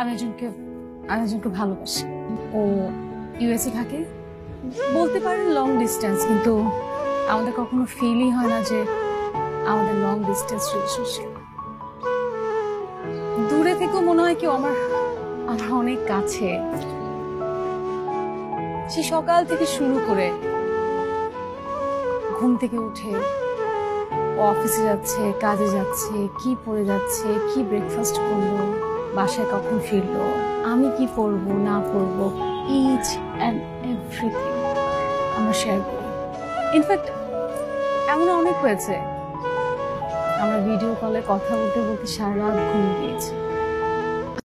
আমি একজনকে ভালোবাসি, ও ইউএসএ থাকে, বলতে পারেন লং ডিস্টেন্স, কিন্তু আমাদের কখনো ফিলই হয় না যে আমাদের লং ডিস্টেন্স রিলেশনশিপ। দূরে থেকেও মনে হয় কি আমার অনেক কাছে। সে সকাল থেকে শুরু করে ঘুম থেকে উঠে অফিসে যাচ্ছে, কাজে যাচ্ছে, কি পরে যাচ্ছে, কি ব্রেকফাস্ট করলো, বাসায় কখন ফিরলো, আমি কি পরবো না পরবো, ইচ অ্যান্ড এভরিথিং আমরা শেয়ার করি। ইনফ্যাক্ট এমন অনেক হয়েছে আমরা ভিডিও কলে কথা বলতে বলতে সারা রাত ঘুমিয়ে গিয়েছি।